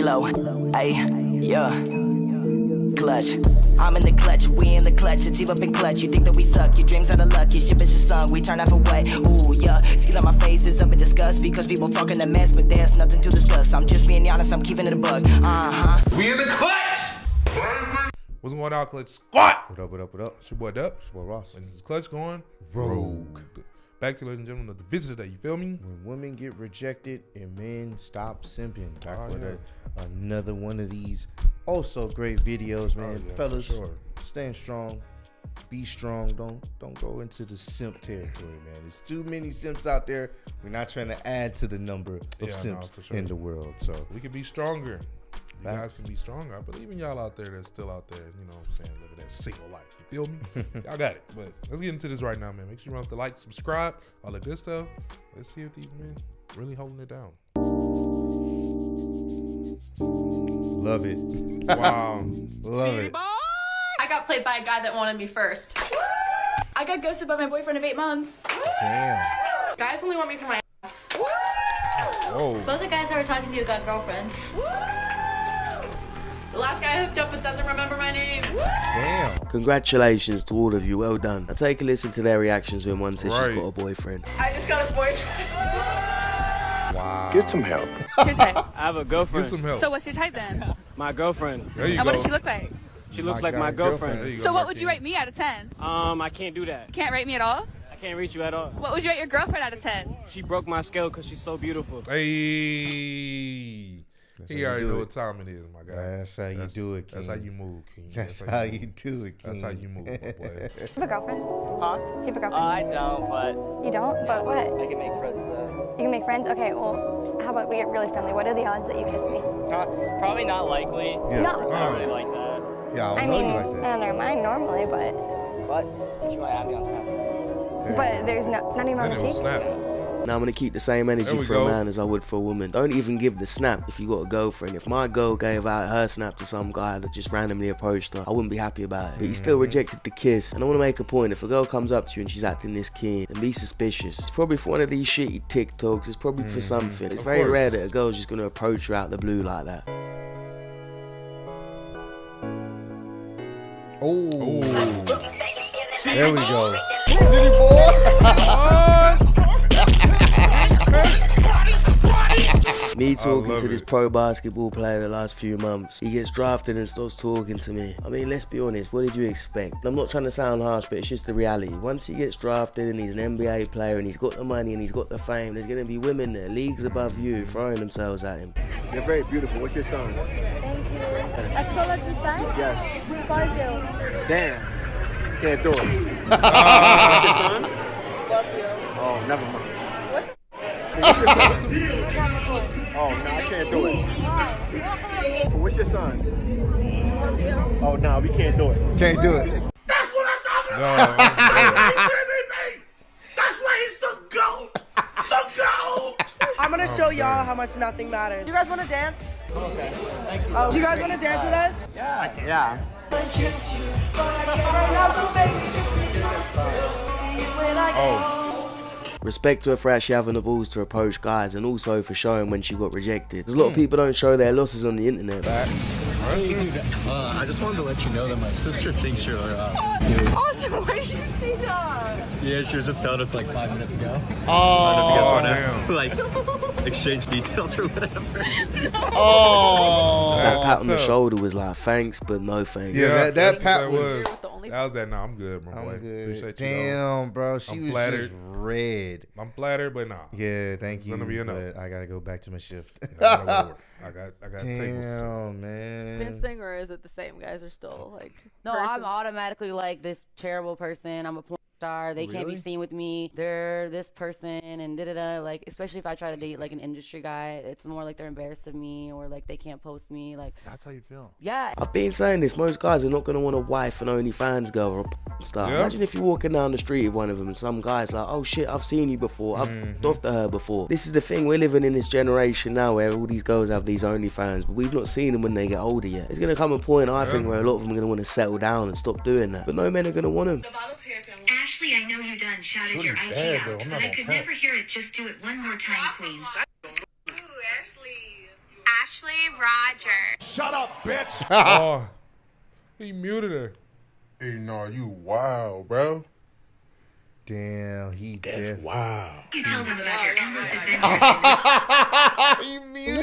Elo, ayy, yeah, clutch. I'm in the clutch, we in the clutch, the team up in clutch. You think that we suck, your dreams are the luck, your ship is just sung, we turn out for what? Ooh, yeah, skin on my face is up in disgust, because people talking a mess, but there's nothing to discuss. I'm just being honest, I'm keeping it a bug, We in the clutch! What's going on, Clutch Squad? What up, what up, what up? It's your boy Duck. It's your boy Ross. And this is Clutch Gone Rogue. Back to, ladies and gentlemen, the vision today, you feel me? When women get rejected and men stop simping. Back with another one of these also great videos, man. Oh, yeah, fellas, stand strong, be strong. Don't go into the simp territory, man. There's too many simps out there. We're not trying to add to the number of simps in the world. So we can be stronger. You guys can be stronger. I believe in y'all out there that's still out there, you know what I'm saying, living that single life. You feel me? Y'all got it. But let's get into this right now, man. Make sure you run up the like, subscribe, all that good stuff. Let's see if these men really holding it down. Love it. Wow. Love it. I got played by a guy that wanted me first. I got ghosted by my boyfriend of 8 months. Damn. Guys only want me for my ass. Whoa. Both the guys I was talking to got girlfriends. The last guy I hooked up with doesn't remember my name. Damn. Congratulations to all of you. Well done. Now take a listen to their reactions when one says she's got a boyfriend. I just got a boyfriend. Wow. Get some help. I have a girlfriend. Get some help. So what's your type then? My girlfriend. There you go. What does she look like? She looks like my girlfriend. So what would you rate me out of 10? I can't do that. Can't rate me at all? I can't reach you at all. What would you rate your girlfriend out of 10? She broke my scale because she's so beautiful. Hey. He already know what time it is, my guy. That's how you do it, King. That's how you move, King. That's how you do it, King. That's how you move, my boy. Do you have a girlfriend? Huh? Do you have a girlfriend? I don't, but... You don't? Yeah, but what? I can make friends, though. You can make friends? Okay, well, how about we get really friendly? What are the odds that you kiss me? Probably not likely. Yeah. No. Not really like that. Yeah, I know you like that. I mean, I don't know mine normally, but... But she might have me on Snap. But there's not even on the cheek? Snap. Now I'm going to keep the same energy for a man as I would for a woman. Don't even give the snap if you got a girlfriend. If my girl gave out her snap to some guy that just randomly approached her, I wouldn't be happy about it. But he still rejected the kiss. And I want to make a point. If a girl comes up to you and she's acting this keen, then be suspicious. It's probably for one of these shitty TikToks. It's probably for something. It's very rare that a girl's just going to approach you out the blue like that. Oh. There we go. City boy. Me talking to this pro basketball player the last few months. He gets drafted and starts talking to me. I mean, let's be honest, what did you expect? I'm not trying to sound harsh, but it's just the reality. Once he gets drafted and he's an NBA player and he's got the money and he's got the fame, there's going to be women that are leagues above you throwing themselves at him. You're very beautiful. What's your sign? Thank you. Astrology sign? Yes. Scorpio. Damn. Can't do it. What's your sign? Scorpio. Oh, never mind. What? What's your sign? Oh, no, I can't do it. Why? So what's your sign? Scorpio. Oh, no, we can't do it. Can't do it. That's what I'm talking about. No. That's why he's the GOAT. The GOAT. I'm going to show y'all how much nothing matters. You guys want to dance? Okay. Thank you. Do you guys want to dance with us? Yeah. I can. Yeah. Oh. Respect to her for actually having the balls to approach guys and also for showing when she got rejected. There's a lot of people don't show their losses on the internet. I just wanted to let you know that my sister thinks you're awesome. Why did you see that? Yeah, she was just telling us like 5 minutes ago. Oh, damn. Like exchange details or whatever. Oh. That pat on the shoulder was like, thanks, but no thanks. Yeah, that pat was. I was like, nah, I'm good, bro. I'm good. Damn, bro. She was just red. I'm flattered, but nah. Yeah, thank you. It's gonna be enough. I gotta go back to my shift. I got tables. Damn, man. Been thing, or is it the same guys are still like? No, I'm automatically like this terrible person. I'm a porn star. They can't be seen with me. They're this person and da-da-da. Like, especially if I try to date like an industry guy, it's more like they're embarrassed of me or like they can't post me. Like, that's how you feel. Yeah. I've been saying this. Most guys are not gonna want a wife, an OnlyFans girl, or a porn star. Yeah. Imagine if you're walking down the street with one of them and some guy's like, oh shit, I've seen you before. I've talked to her before. This is the thing. We're living in this generation now where all these girls have these OnlyFans, but we've not seen them when they get older yet. There's gonna come a point, I think, where a lot of them are gonna want to settle down and stop doing that. But no men are gonna want them. Ashley, I know you done shouted your IG out, but I could never hear it. Just do it one more time, please. Ooh, Ashley. Ashley, Roger. Shut up, bitch. Oh, he muted her. Hey, no, you wild, bro. Damn, he did. Wow. He muted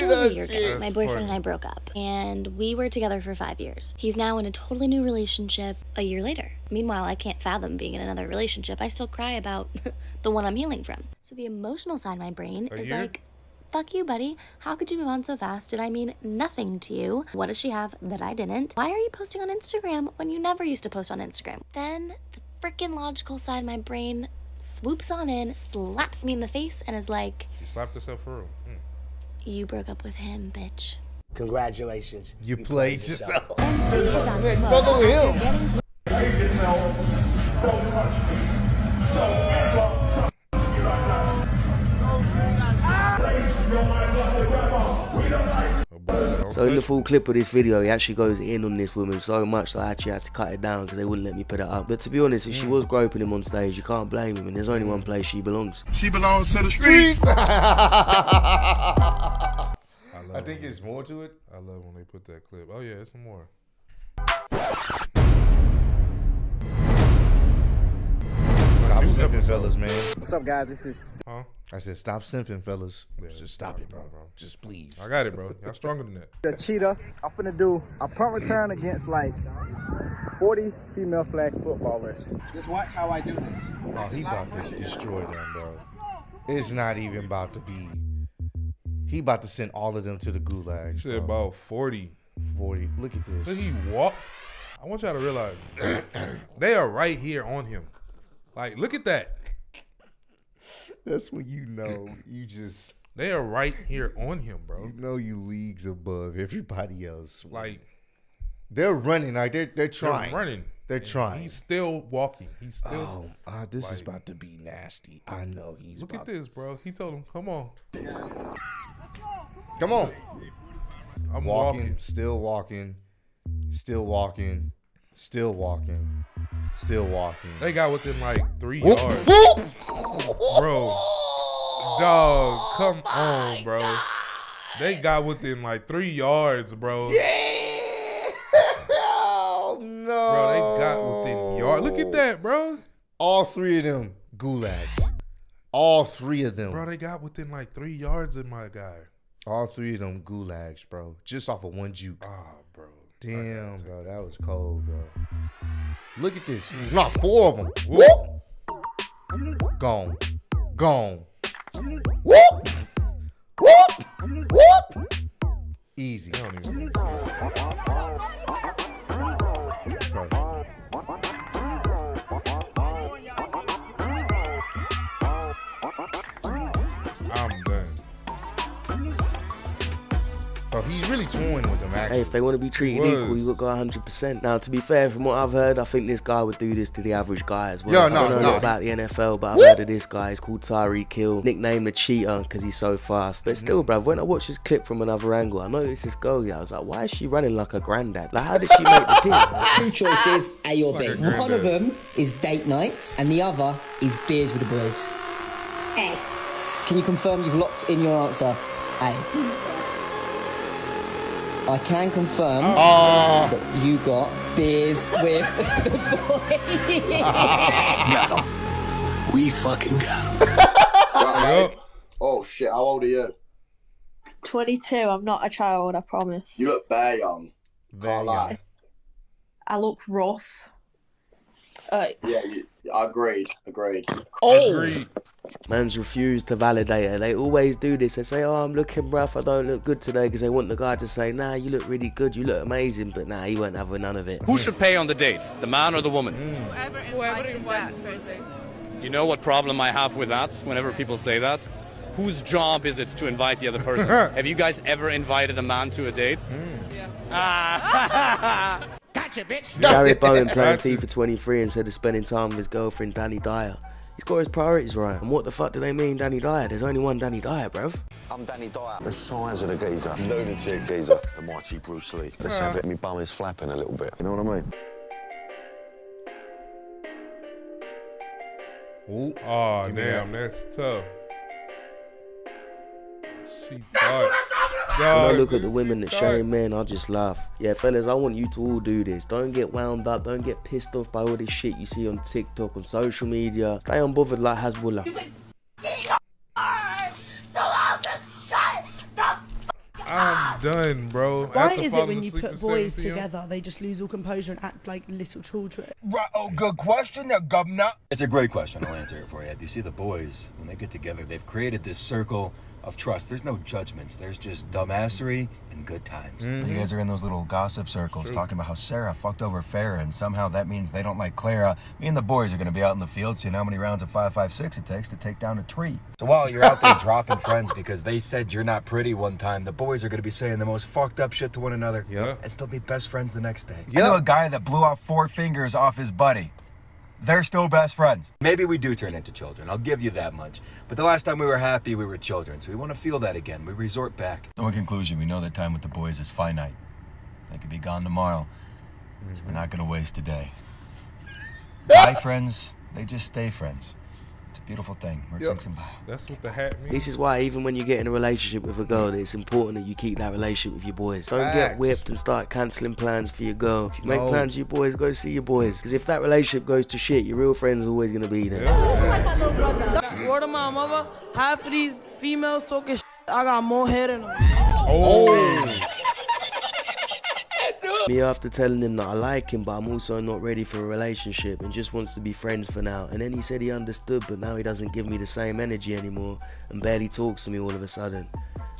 us. Yes, my boyfriend and I broke up, and we were together for 5 years. He's now in a totally new relationship a year later. Meanwhile, I can't fathom being in another relationship. I still cry about the one I'm healing from. So the emotional side of my brain is like, fuck you, buddy. How could you move on so fast? Did I mean nothing to you? What does she have that I didn't? Why are you posting on Instagram when you never used to post on Instagram? Then the freaking logical side of my brain swoops on in, slaps me in the face, and is like, she slapped herself for real. You broke up with him, bitch. Congratulations. You played yourself. Follow him. Save yourself. Don't touch me. Don't ever touch me right now. So in the full clip of this video, he actually goes in on this woman so much that I actually had to cut it down because they wouldn't let me put it up. But to be honest, if she was groping him on stage, you can't blame him, and there's only one place she belongs. She belongs to the streets. I think there's more to it. I love when they put that clip. Oh yeah, there's some more. Stop simping, fellas, man. What's up, guys? This is... Huh? I said, stop simping, fellas. Yeah, just stop it, bro. Just please. I got it, bro. Y'all stronger than that. The cheetah, I'm finna do a punt return against like 40 female flag footballers. Just watch how I do this. Oh, he about to destroy them, bro. It's not even about to be. He about to send all of them to the gulag. He said about 40. 40. Look at this. Did he walk? I want y'all to realize they are right here on him. Like, look at that. That's when you know you just... They are right here on him, bro. You know you leagues above everybody else. Like... They're running. Like, they're trying. They're running. They're trying. He's still walking. He's still... Oh, this is about to be nasty. I know he's Look at this, bro. He told him, come on. Come on. I'm walking. Still walking. Still walking. Still walking. Still walking. They got within like 3 yards. Bro. Dog, come on, bro. God. They got within like 3 yards, bro. Yeah. Oh, no. Bro, they got within yards. Look at that, bro. All three of them gulags. All three of them. Bro, they got within like 3 yards of my guy. All three of them gulags, bro. Just off of one juke. Oh, bro. Damn, bro, that was cold, bro. Look at this. Not 4 of them. Whoop. Gone. Gone. Whoop. Whoop. Whoop. Easy. I'm done. Bro, he's really toying with them, actually. Hey, if they want to be treated equal, you would go 100%. Now, to be fair, from what I've heard, I think this guy would do this to the average guy as well. Yo, I don't know a lot about the NFL, but I've heard of this guy. He's called Tyreek Hill, nicknamed the Cheetah because he's so fast. But still, bruv, when I watched this clip from another angle, I noticed this girl here. I was like, why is she running like a granddad? Like, how did she make the team? 2 choices at your bed. One of them is date night, and the other is beers with the boys. Hey. Can you confirm you've locked in your answer? Hey. I can confirm that you got beers with the boys. No, we fucking got them. Right, oh shit, how old are you? 22, I'm not a child, I promise. You look bare young. Can't lie. I look rough. Yeah, agreed. Oh! Agreed. Man's refused to validate her. They always do this. They say, oh, I'm looking rough, I don't look good today, because they want the guy to say, nah, you look really good, you look amazing, but nah, he won't have none of it. Who should pay on the dates, the man or the woman? Whoever invited that person. Do you know what problem I have with that, whenever people say that? Whose job is it to invite the other person? Have you guys ever invited a man to a date? Yeah. Ah! Gotcha, bitch! Jared Bowen played FIFA 23 instead of spending time with his girlfriend, Danny Dyer. He's got his priorities right. And what the fuck do they mean, Danny Dyer? There's only one Danny Dyer, bruv. I'm Danny Dyer. The size of the geezer. Lunatic geezer. The mighty Bruce Lee. Let's have it. My bum is flapping a little bit. You know what I mean? Ooh. Oh, damn, that's tough. That's what I'm talking about! When I look at the women that shame men, I just laugh. Yeah, fellas, I want you to all do this. Don't get wound up. Don't get pissed off by all this shit you see on TikTok, on social media. Stay unbothered like Hasbullah. I'm done, bro. Why is it when you put boys together, they just lose all composure and act like little children? Right, oh, good question there, governor. It's a great question. I'll answer it for you. If you see the boys, when they get together, they've created this circle of trust. There's no judgments. There's just dumbassery and good times. Mm-hmm. You guys are in those little gossip circles talking about how Sarah fucked over Farrah, and somehow that means they don't like Clara. Me and the boys are going to be out in the field seeing how many rounds of 5.56 it takes to take down a tree. So while you're out there dropping friends because they said you're not pretty one time, the boys are going to be saying the most fucked up shit to one another and still be best friends the next day. I know a guy that blew off 4 fingers off his buddy. They're still best friends. Maybe we do turn into children. I'll give you that much. But the last time we were happy, we were children. So we want to feel that again. We resort back. So in conclusion, we know that time with the boys is finite. They could be gone tomorrow. So we're not going to waste today. My friends, they just stay friends. It's a beautiful thing. That's what the hat means. This is why even when you get in a relationship with a girl, it's important that you keep that relationship with your boys. Don't get whipped and start cancelling plans for your girl. If you make plans for your boys, go see your boys. Because if that relationship goes to shit, your real friends are always going to be there. Word of my mother, half of these females talking shit, I got more hair than them. Me after telling him that I like him, but I'm also not ready for a relationship and just wants to be friends for now. And then he said he understood, but now he doesn't give me the same energy anymore and barely talks to me all of a sudden.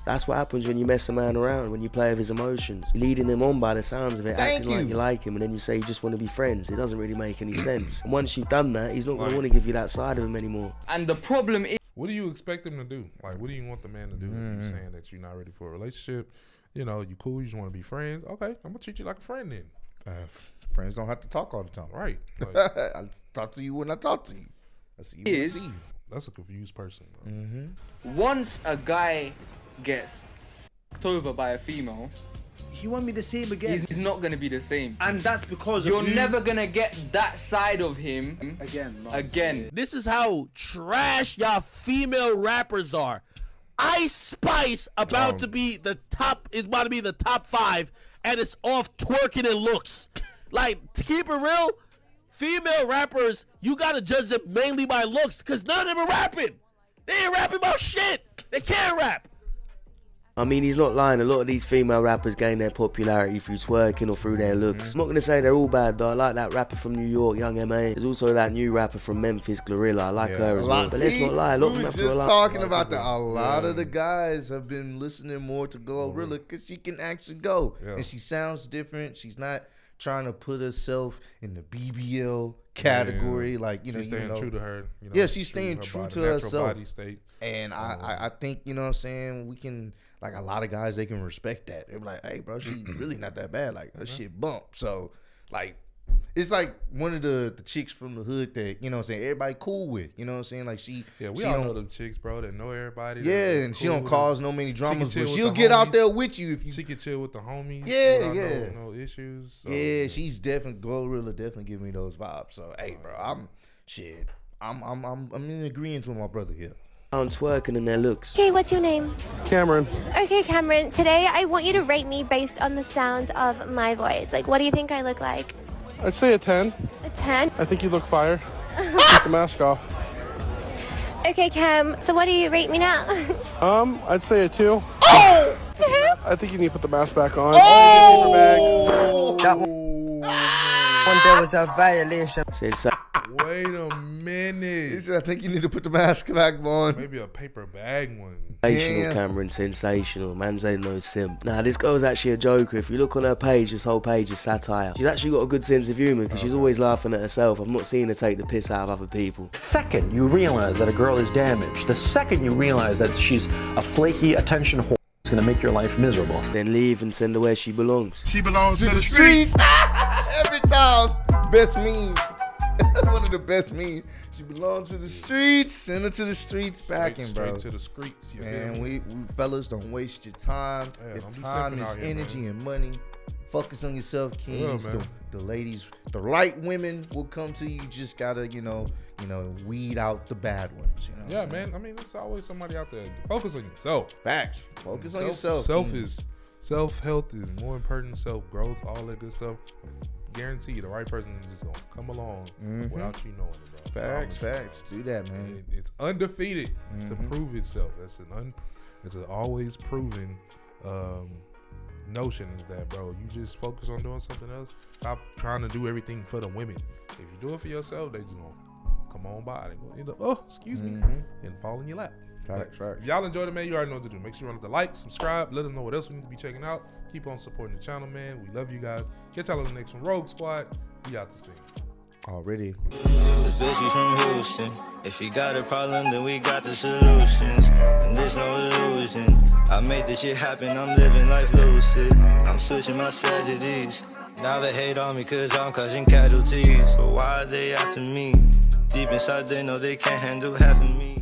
That's what happens when you mess a man around, when you play with his emotions. You're leading him on by the sounds of it, acting like you like him, and then you say you just want to be friends. It doesn't really make any sense. And once you've done that, he's not going to want to give you that side of him anymore. And the problem is... What do you expect him to do? Like, what do you want the man to do if you're saying that you're not ready for a relationship? You know, you cool, you just want to be friends. Okay, I'm going to treat you like a friend then. Friends don't have to talk all the time. Right. Like, I talk to you when I talk to you. I see you when I see you. That's a confused person, bro. Once a guy gets f***ed over by a female, he won't be the same again. He's not going to be the same. And that's because you're never going to get that side of him again. This is how trash y'all female rappers are. Ice Spice about to be the top top 5, and it's off twerking and looks. Like, to keep it real, female rappers, you gotta judge them mainly by looks, cause none of them are rapping. They ain't rapping about shit. They can't rap. I mean, he's not lying. A lot of these female rappers gain their popularity through twerking or through their looks. I'm not going to say they're all bad, though. I like that rapper from New York, Young M.A. There's also that new rapper from Memphis, Glorilla. I like her as well. But let's not lie. A lot of them have to rely. Talking about that. A lot of the guys have been listening more to Glorilla because she can actually go. And she sounds different. She's not trying to put herself in the BBL category. Like, you know, she's staying true to her. You know, yeah, she's staying true to herself. Body state. And I think, you know what I'm saying, we can, like, a lot of guys, they can respect that. They're like, hey, bro, she's really not that bad. Like, her shit bump. So, like, it's like one of the chicks from the hood that, you know what I'm saying, everybody cool with. You know what I'm saying? Like, she... Yeah, we all know them chicks, bro, that know everybody. Yeah, and she don't cause no many dramas, but she'll get out there with you if you... She can chill with the homies. Yeah, yeah. No issues. So, yeah, she's definitely... Glorilla definitely give me those vibes. So, hey, bro, I'm in agreement with my brother here. On twerking and their looks. Okay, what's your name? Cameron. Okay, Cameron, today I want you to rate me based on the sound of my voice. Like, what do you think I look like? I'd say a 10. A 10? I think you look fire. Take the mask off. Okay, Cam, so what do you rate me now? I'd say a 2. Oh! 2? I think you need to put the mask back on. Oh! That one there was a violation. Wait a minute. He said, I think you need to put the mask back on. Maybe a paper bag one. Sensational, Cameron. Sensational. Man's ain't no simp. Nah, this girl's actually a joker. If you look on her page, this whole page is satire. She's actually got a good sense of humor because she's always laughing at herself. I've not seen her take the piss out of other people. The second you realize that a girl is damaged, the second you realize that she's a flaky attention whore, it's going to make your life miserable. Then leave and send her where she belongs. She belongs to the streets. Every time. Best meme. One of the best memes. She belongs to the streets. Send her to the streets, bro. Straight to the streets. Man, we fellas, don't waste your time. If time is energy and money, Focus on yourself, kids. Yeah, the ladies, the right women will come to you. You just gotta, you know, weed out the bad ones. You know yeah, man. I mean, there's always somebody out there. Focus on yourself. Facts. Focus on yourself. Self-health is more important. Self-growth, all that good stuff. I guarantee you, the right person is just gonna come along without you knowing it, bro. Facts, facts. Do that, man. It's undefeated to prove itself. That's an always proven. Notion is that, bro, you just focus on doing something else. Stop trying to do everything for the women. If you do it for yourself, they just gonna come on by. They gonna end up, oh, excuse me, and fall in your lap. Right. If y'all enjoyed it, man, you already know what to do. Make sure you run up the like, subscribe, let us know what else we need to be checking out. Keep on supporting the channel, man. We love you guys. Catch y'all on the next one. Rogue Squad, we out this thing. Already. If you got a problem, then we got the solutions. And there's no illusion. I made this shit happen, I'm living life lucid. I'm switching my strategies. Now they hate on me cause I'm causing casualties. But why are they after me? Deep inside they know they can't handle half of me.